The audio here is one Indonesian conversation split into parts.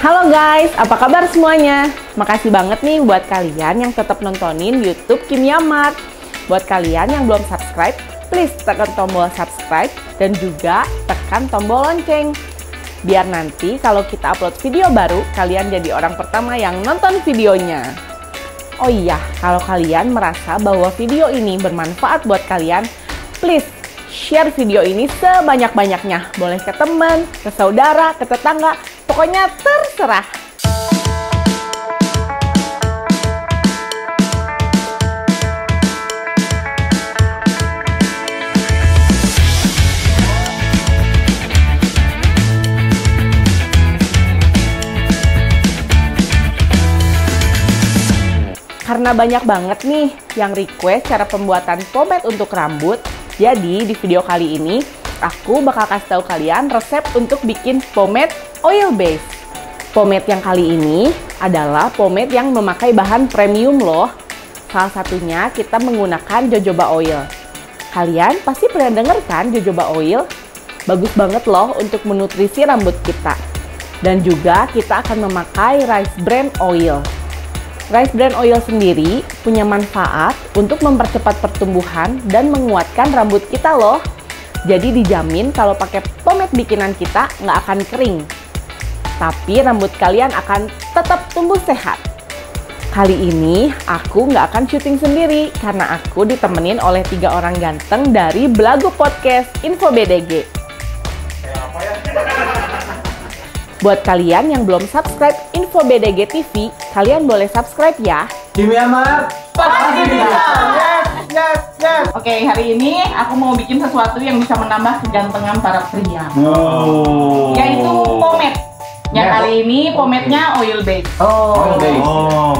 Halo guys, apa kabar semuanya? Makasih banget nih buat kalian yang tetap nontonin YouTube Kimia Mart. Buat kalian yang belum subscribe, please tekan tombol subscribe dan juga tekan tombol lonceng. Biar nanti kalau kita upload video baru, kalian jadi orang pertama yang nonton videonya. Oh iya, kalau kalian merasa bahwa video ini bermanfaat buat kalian, please share video ini sebanyak-banyaknya. Boleh ke teman, ke saudara, ke tetangga. Pokoknya terserah. Karena banyak banget nih yang request cara pembuatan pomade untuk rambut, jadi di video kali ini aku bakal kasih tahu kalian resep untuk bikin pomade oil base. Pomade yang kali ini adalah pomade yang memakai bahan premium loh. Salah satunya kita menggunakan jojoba oil. Kalian pasti pernah denger kan jojoba oil? Bagus banget loh untuk menutrisi rambut kita. Dan juga kita akan memakai rice bran oil. Rice bran oil sendiri punya manfaat untuk mempercepat pertumbuhan dan menguatkan rambut kita loh. Jadi dijamin kalau pakai pomade bikinan kita nggak akan kering, tapi rambut kalian akan tetap tumbuh sehat. Kali ini aku nggak akan syuting sendiri karena aku ditemenin oleh 3 orang ganteng dari Belagu Podcast Info BDG. Buat kalian yang belum subscribe Info BDG TV, kalian boleh subscribe ya. Kimia Market pasti bisa. Yes. Oke, hari ini aku mau bikin sesuatu yang bisa menambah kegantengan para pria. Oh. Yaitu pomade. Ya, kali ini pomade-nya oil base. Oh,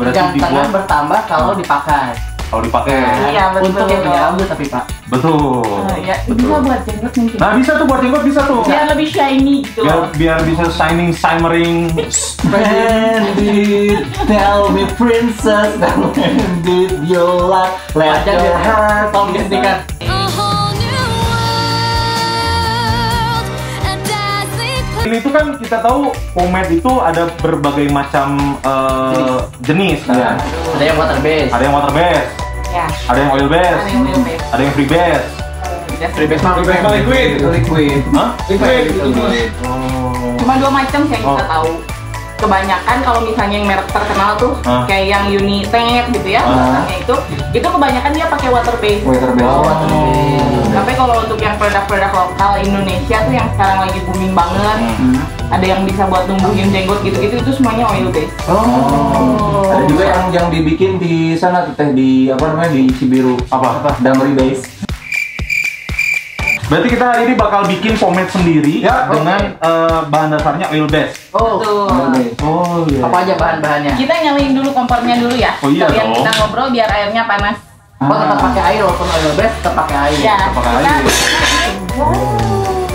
berarti dibuat bertambah kalau dipakai. Kalau dipakai. Iya, betul. Untuk yang rambut tapi, Pak. Betul. Ya, bisa buat jenggot mungkin. Nah, bisa tuh buat jenggot, bisa tuh. Biar lebih shiny gitu. Biar bisa shining, shimmering. Brandy, tell me princess, did you love? Let your heart beat. Ini itu kan kita tahu pomade itu ada berbagai macam jenis kan. Ada yang water base, ada yang ya, ada yang oil base, ada yang free base. Free base liquid. Hah? Liquid. Cuma 2 macam sih yang kita tahu. Kebanyakan kalau misalnya yang merek terkenal tuh kayak yang Unitaid gitu ya, misalnya itu kebanyakan dia pakai water base. Tapi kalau untuk yang produk-produk lokal Indonesia tuh yang sekarang lagi booming banget, ada yang bisa buat tumbuhin jenggot gitu-gitu, itu semuanya oil base. Ada juga yang dibikin di sana tuh teh, di apa namanya, di Cibiru, apa damri base. Berarti kita hari ini bakal bikin pomade sendiri ya, dengan bahan dasarnya oil base. Betul. Apa aja bahan-bahannya? Kita nyalain dulu kompornya dulu ya. Biar kita ngobrol biar airnya panas. Tetap pakai air, walaupun oil base tetap pakai air. Ya,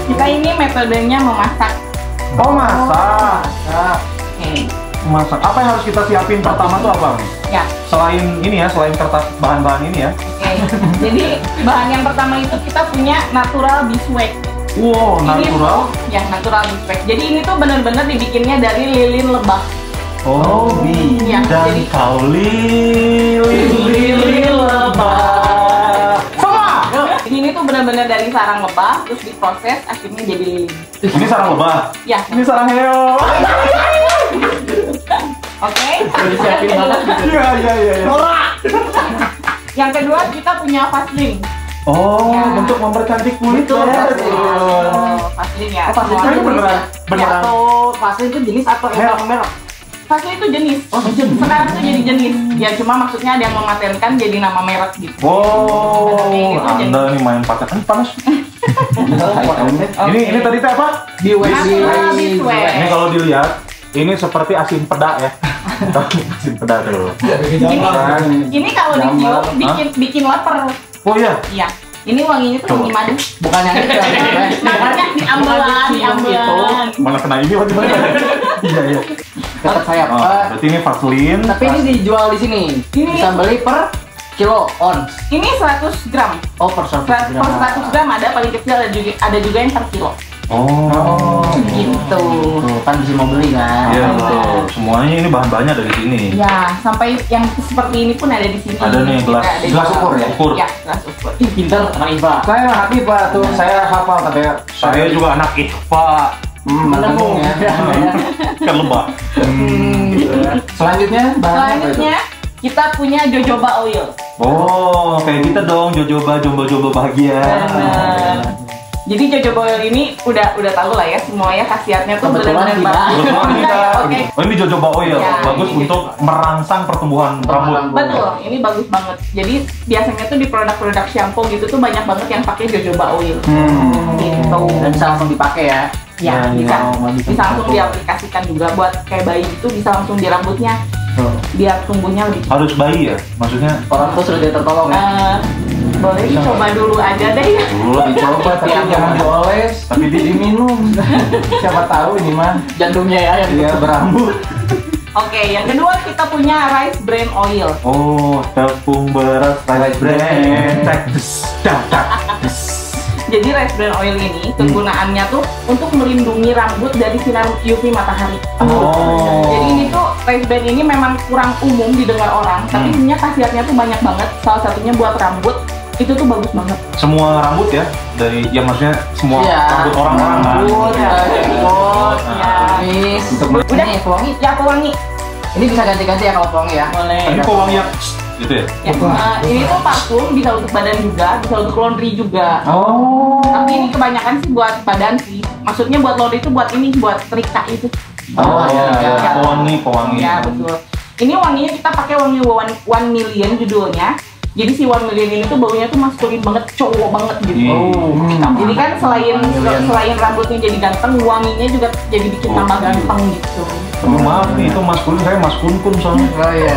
kita ini metodenya memasak. Masak. Masak. Apa yang harus kita siapin pertama tuh apa? Ya. Selain kertas bahan-bahan ini ya. Jadi bahan yang pertama itu kita punya natural beeswax. Wow, natural? Ya, natural beeswax. Jadi ini tuh bener-bener dibikinnya dari lilin lebah. Oh, dan kau lilin lebah. Ini tuh bener-bener dari sarang lebah, terus diproses akhirnya jadi lilin. Ini sarang lebah? Ya. Ini sarang heo. Oke. Disiapin banget gitu. Iya. Yang kedua kita punya vaseline. Untuk mempercantik kulit. Vaseline ya. Vaseline itu beneran. Atau vaseline itu jenis atau yang merek? Vaseline itu jenis. Sekarang itu jadi jenis. Ya cuma maksudnya ada yang mematenkan jadi nama merek gitu. Anda nih main paket kan panas. Ini tadi apa? Beeswax. Ini kalau dilihat ini seperti asin peda ya. Asin peda dulu. Ini kalau dicium bikin lapar. Oh iya. Iya. Ini wanginya tuh wangi madu. Bukan yang itu. Makanya diambelan. Mana kena ini waktu itu. Iya. Kata saya, berarti ini vaseline. Tapi ini dijual di sini. Bisa beli per kilo ons. Ini 100 gram. Per 100 gram ada paling kecil, ada juga yang per kilo. Oh gitu. Tuh, kan bisa mau beli kan? Iya betul. Semuanya ini bahan-bahannya ada di sini. Ya, sampai yang seperti ini pun ada di sini. Ada nih gelas ukur ya? Ukur. Ya, gelas ukur. Ih, pintar anak IPA. Saya anak IPA tuh, saya hafal tadi. Saya juga anak IPA. Menenung ya. Kan lebah. Selanjutnya kita punya jojoba oil. Oh, kayak kita dong jojoba bahagia. Benar. Jadi jojoba oil ini udah tahu lah ya semua ya khasiatnya tuh benar-benar bagus. Oke. Oh, ini jojoba oil ya, bagus untuk merangsang pertumbuhan rambut. Betul, ini bagus banget. Jadi biasanya tuh di produk-produk shampoo gitu tuh banyak banget yang pakai jojoba oil. Gitu. Dan bisa langsung dipakai ya. Ya, bisa langsung diaplikasikan juga buat kayak bayi itu bisa langsung di rambutnya. Biar tumbuhnya lebih harus bayi ya? Maksudnya orang tua sudah tertolong ya? Boleh dicoba dulu aja deh ya? Dulu dicoba tapi jangan dioles, tapi diminum. Siapa tahu ini mah jantungnya ya yang dia berambut. Oke, yang kedua kita punya rice bran oil. Oh, tepung beras rice bran. Jadi rice bran oil ini kegunaannya tuh untuk melindungi rambut dari sinar UV matahari. Oh. Jadi ini tuh rice bran ini memang kurang umum didengar orang, tapi sebenarnya khasiatnya tuh banyak banget. Salah satunya buat rambut itu tuh bagus banget. Semua rambut ya, dari ya maksudnya semua rambut orang-orang. Rambut, kumis, udah pewangi, ya pewangi. Ini bisa ganti-ganti ya kalau pewangi ya. Boleh. Ini pewangi ya. Gitu ya? Ya, ini tuh parfum, bisa untuk badan juga, bisa untuk laundry juga. Oh. Tapi ini kebanyakan sih buat badan sih. Maksudnya buat laundry itu buat ini, buat terika itu. Oh iya, pewangi. Ya betul. Ini wanginya kita pakai wangi 1 million judulnya. Jadi si 1 million ini tuh baunya tuh maskulin banget, cowok banget gitu. Jadi kan selain rambutnya jadi ganteng, wanginya juga jadi bikin tambah ganteng gitu. Maaf nih, itu maskulin, saya maskunkun soalnya. Oh iya.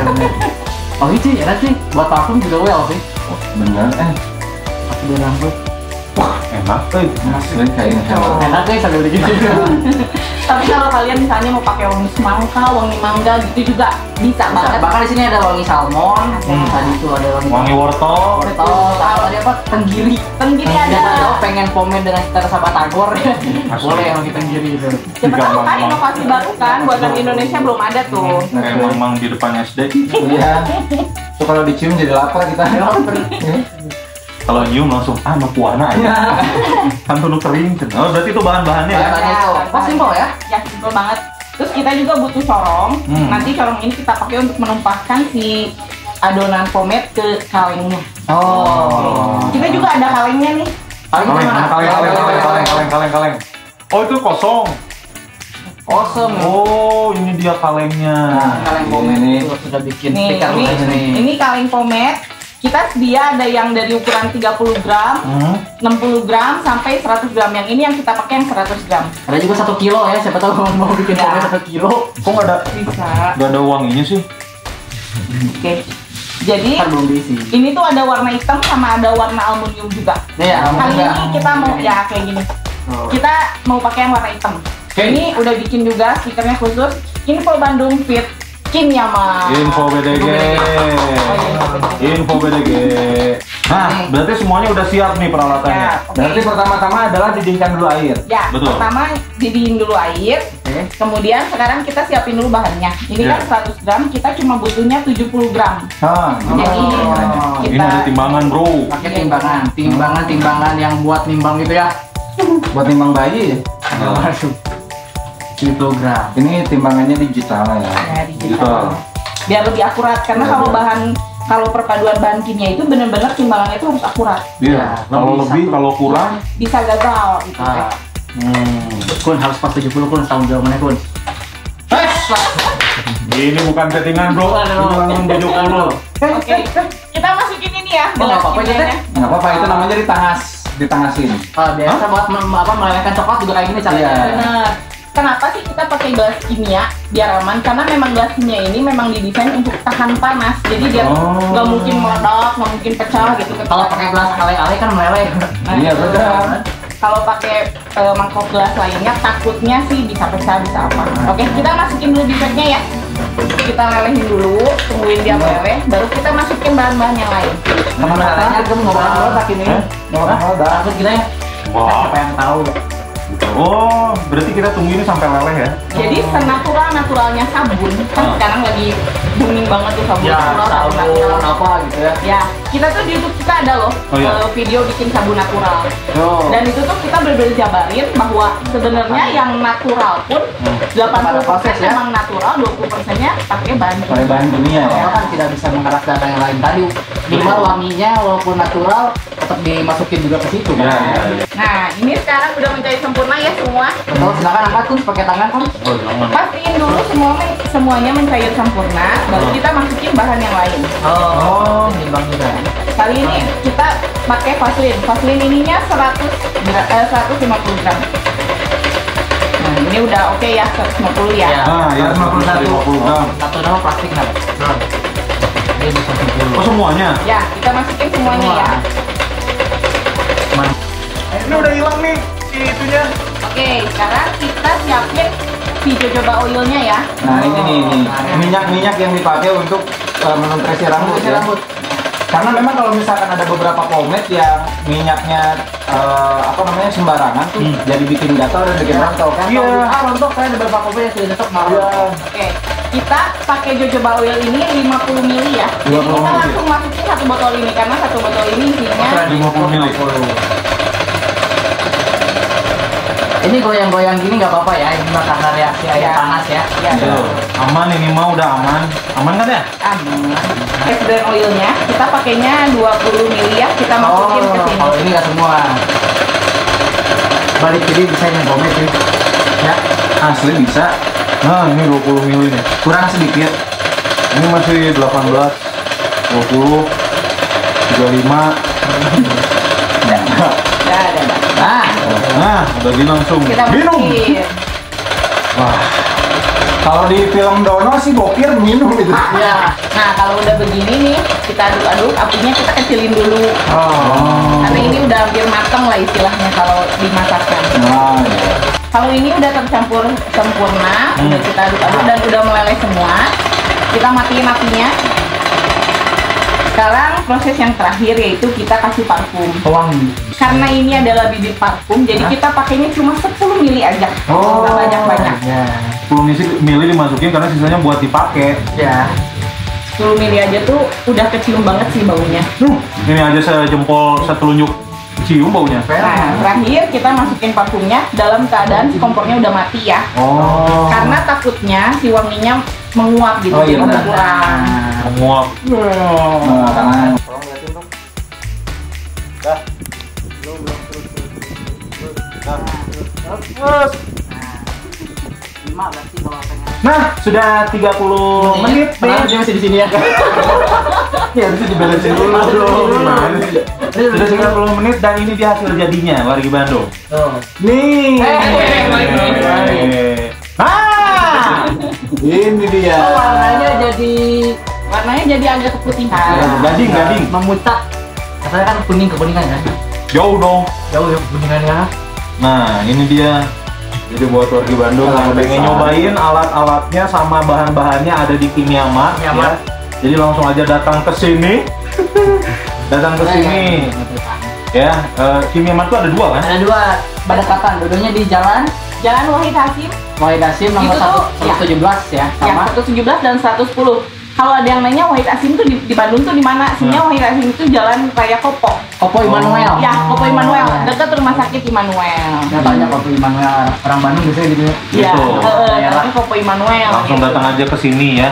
Oh itu enak sih, buat parfum juga well sih. Oh, bener aku udah rambut. Wah enak tuh. Enak deh sambil gitu. Tapi kalau kalian misalnya mau pakai wangi semangka, wangi mangga gitu juga bisa banget. Bahkan di sini ada wangi salmon, tadi itu ada wangi wortel. Atau ada apa? Tenggiri ada. Kalau pengen pomade dengan cita rasa batagor, boleh yang wangi tenggiri itu. Siapa tahu kan inovasi baru kan buatan Indonesia belum ada tuh. Kayak mang di depan SD. Iya. So kalau dicium jadi lapar kita. Kalau nyium langsung sama kuahnya aja. Kan perlu kering. Oh, berarti itu bahan-bahannya ya? Bahan-bahannya simpel ya? Ya, simpel banget. Terus kita juga butuh corong. Nanti corong ini kita pakai untuk menumpahkan si adonan pomade ke kalengnya. Oh. Kita juga ada kalengnya nih. Kaleng. Oh, itu kosong. Awesome. Oh, ini dia kalengnya. Nah, kaleng pomade ini sudah bikin stiker nih. Ini kaleng pomade. Kita sedia ada yang dari ukuran 30 gram, 60 gram, sampai 100 gram. Yang ini yang kita pakai yang 100 gram. Ada juga 1 kilo ya, siapa tahu mau bikin pomade 1 kilo. Kok nggak ada? Bisa. Nggak ada wanginya sih. Oke. Jadi, ini tuh ada warna hitam sama ada warna aluminium juga. Ya, kali ini kita mau, ya kayak gini. Kita mau pakai yang warna hitam. Ini udah bikin juga stikernya khusus. Info Bandung Fit. Kimia Market. Info BDG. Nah, berarti semuanya udah siap nih peralatannya. Ya, okay. Berarti pertama-tama adalah didinginkan dulu air. Ya, betul. Pertama didingin dulu air. Okay. Kemudian sekarang kita siapin dulu bahannya. Ini kan 100 gram, kita cuma butuhnya 70 gram. Jadi kita ini ada timbangan, bro. Pakai timbangan yang buat nimbang gitu ya. Buat nimbang bayi. Kilogram. Ini timbangannya digital ya. Ya digital. Biar lebih akurat karena kalau perpaduan bahan kimia itu benar-benar timbangannya itu harus akurat. Iya. Kalau lebih kalau kurang bisa gagal gitu kan. Kun harus pas 70 kun tahun jawabannya kun. Ini bukan settingan bro. Timbangan bujuk lo. Oke. Kita masukin ini ya. Enggak apa-apa itu namanya ditangasin. Biasa buat melayangkan coklat juga kayak gini caranya. Benar. Kenapa sih kita pakai gelas kimia biar aman? Karena memang gelas kimia ini memang didesain untuk tahan panas, jadi dia nggak mungkin meledak, nggak mungkin pecah gitu. Kalau pakai gelas alay-alay kan meleleh. Iya benar. Kalau pakai mangkok gelas lainnya takutnya sih bisa pecah, bisa apa. Oke, kita masukin dulu beeswaxnya ya. Kita lelehin dulu, tungguin dia meleleh, baru kita masukin bahan-bahan yang lain. Teman-teman, gue mau ngomong-ngomong tak ini. Takut kita ya? Siapa yang tahu? Oh, berarti kita tunggu ini sampai leleh ya? Jadi senatural-naturalnya sabun. Kan sekarang lagi booming banget tuh sabun natural. Ya, sabun apa gitu ya? Ya, kita tuh di YouTube kita ada loh video bikin sabun natural. Dan itu tuh kita bener-bener jabarin bahwa sebenarnya yang natural pun 80% emang natural, 20%-nya pakai bahan kimia. Ya, kan tidak bisa mengeras data yang lain tadi. Minimal wanginya walaupun natural tetap dimasukin juga ke situ. Ya, ya. Nah, ini sekarang udah menjadi sempurna ya semua. Betul, silakan angkat tuh pakai tangan kan. Pastiin dulu semuanya mencair sempurna, baru kita masukin bahan yang lain. Oh, nimbang juga. Kali ini kita pakai vaselin. Vaselin ininya 150 gram. Nah, ini udah oke ya 150 ya. Ah, ya 150 gram. Satu nama plastik kan. Oh, semuanya? Ya, kita masukin semuanya ya. Ini udah hilang nih si itunya. Oke, sekarang kita siapin si jojoba oilnya ya. Nah, ini nih minyak-minyak yang dipakai untuk menumtresi rambut ya. Karena memang kalau misalkan ada beberapa pomade yang minyaknya sembarangan tuh jadi bikin gatal dan bikin rantau kan. Iya. Rontok saya ada beberapa pomade yang sudah cocok malu. Oke. Kita pakai jojoba oil ini 50 ml ya. Jadi kita langsung masukin satu botol ini karena satu botol ini isinya 50 ml. Ini goyang-goyang gini nggak apa-apa ya, ini mah karena reaksi air panas ya. Iya. Aman ini mah udah aman. Aman kan ya? Aman. Rice bran oilnya kita pakainya 20 ml ya, kita masukin ke sini. Kalau ini nggak semua. Balik jadi bisa nyempomet sih. Ya, asli bisa. Nah, ini 20 ml nih. Kurang sedikit. Ini masih 18, 20, 35. Dah. Nah, udah gini langsung kita minum. Wah, kalau di film Dono sih bokir minum itu. Ya. Nah, kalau udah begini nih, kita aduk-aduk. Apinya kita kecilin dulu. Karena ini udah hampir matang lah istilahnya kalau dimasakkan. Iya. Kalau ini udah tercampur sempurna, udah kita aduk-aduk dan udah meleleh semua. Kita matiin apinya. Sekarang proses yang terakhir yaitu kita kasih parfum. Wangi. Karena ini adalah bibit parfum, jadi kita pakainya cuma 10 ml aja. Oh, nggak banyak-banyak. Ya. 10 ml dimasukin karena sisanya buat dipakai. Ya. 10 ml aja tuh udah kecium banget sih baunya. Ini aja sejempol setelunjuk cium baunya. Nah, terakhir kita masukin parfumnya dalam keadaan si kompornya udah mati ya. Oh. Karena takutnya si wanginya menguap gitu, berkurang. Menguap. Tangan. Tolong liatin dong. Dah. Terus. Nah, sudah 30 menit. Dia masih di sini ya. Ya, bisa diberesin dulu. Sudah 30 menit dan ini dia hasil jadinya wargi Bandung. Nih. Ini dia. Oh, warnanya jadi agak keputihan. Gading. Memucat. Katanya kan kuningan ya. Jauh dong. Jauh ya kuningannya. Nah, ini dia. Jadi buat warga Bandung yang pengen nyobain alat-alatnya sama bahan-bahannya ada di Kimia Market ya. Jadi langsung aja datang ke sini. Ya, Kimia Market tuh ada dua kan? Ada dua. Berdekatan. Dua-duanya di Jalan Wahid Hasyim nomor 117 ya. Sama 117 dan 110. Kalau ada yang nanya Wahid Hasyim tuh di Bandung tuh di mana? Sebenarnya Wahid Hasyim itu Jalan Raya Kopo Immanuel. Ya, Kopo Immanuel, dekat rumah sakit Immanuel. Tanya Kopo Immanuel, orang Bandung biasanya gitu. Iya, tapi Kopo Immanuel. Langsung datang aja ke sini ya.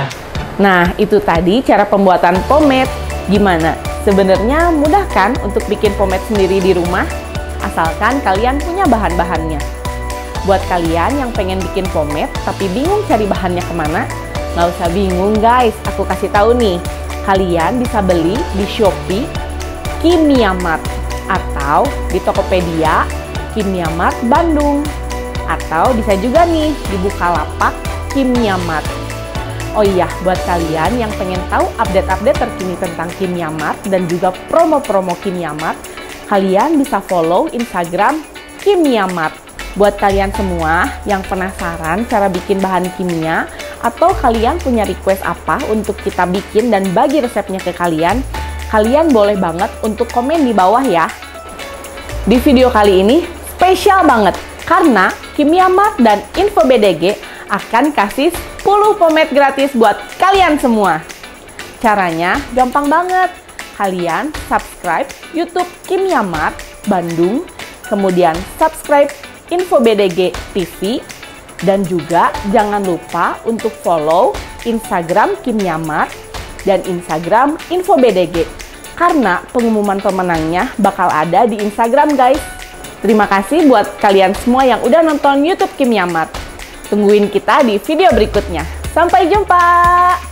Nah, itu tadi cara pembuatan pomade. Gimana? Sebenarnya mudah kan untuk bikin pomade sendiri di rumah? Asalkan kalian punya bahan-bahannya. Buat kalian yang pengen bikin pomade tapi bingung cari bahannya kemana, nggak usah bingung guys, aku kasih tahu nih. Kalian bisa beli di Shopee Kimia Mart atau di Tokopedia Kimia Mart Bandung. Atau bisa juga nih di Bukalapak Kimia Mart. Oh iya, buat kalian yang pengen tahu update-update terkini tentang Kimia Mart dan juga promo-promo Kimia Mart, kalian bisa follow Instagram Kimia Mart. Buat kalian semua yang penasaran cara bikin bahan kimia atau kalian punya request apa untuk kita bikin dan bagi resepnya ke kalian, kalian boleh banget untuk komen di bawah ya. Di video kali ini spesial banget Karena Kimia Market dan Info BDG akan kasih 10 pomade gratis buat kalian semua. Caranya gampang banget. Kalian subscribe YouTube Kimia Market Bandung, kemudian subscribe Info BDG TV, dan juga jangan lupa untuk follow Instagram Kimia Market dan Instagram Info BDG. Karena pengumuman pemenangnya bakal ada di Instagram, guys. Terima kasih buat kalian semua yang udah nonton YouTube Kimia Market. Tungguin kita di video berikutnya. Sampai jumpa!